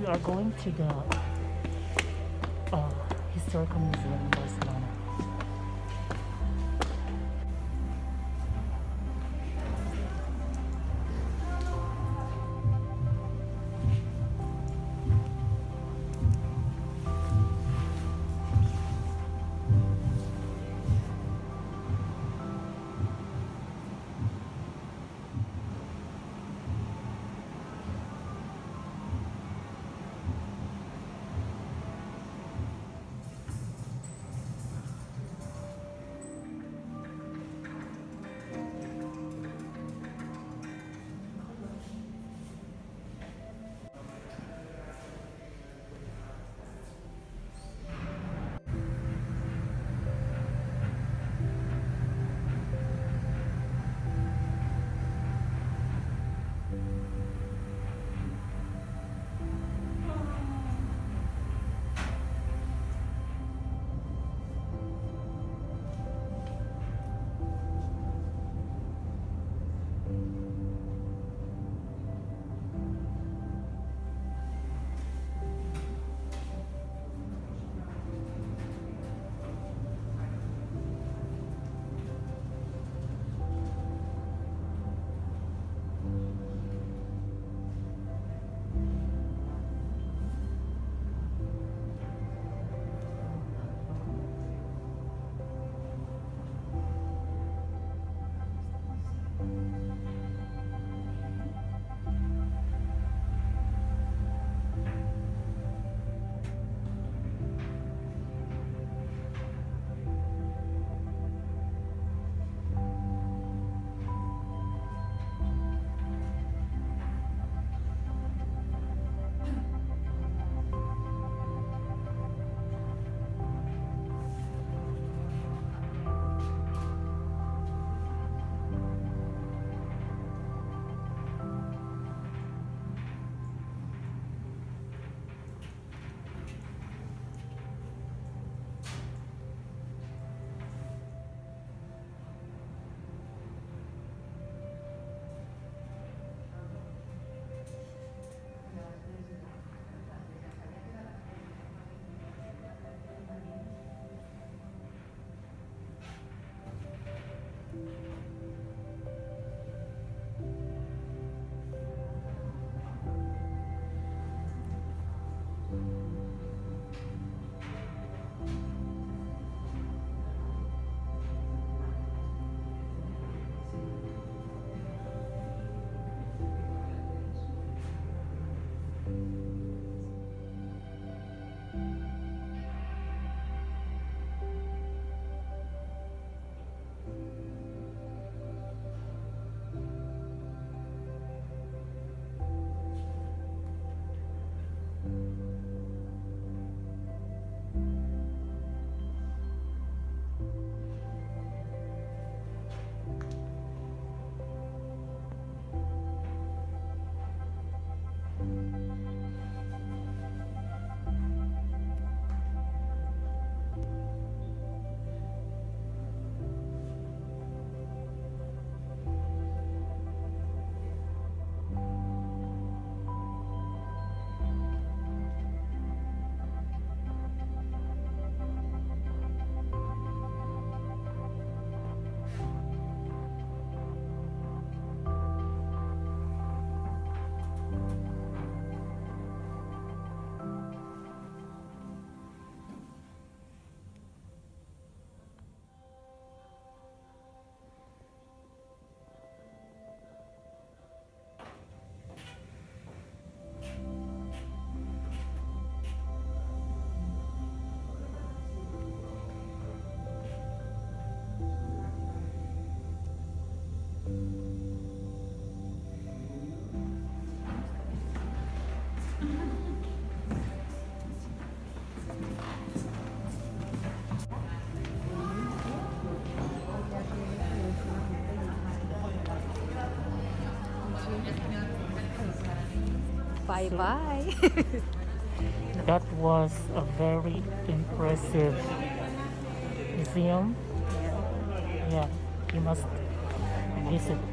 We are going to the Historical Museum in Barcelona. Bye-bye. That was a very impressive museum. Yeah, you must visit.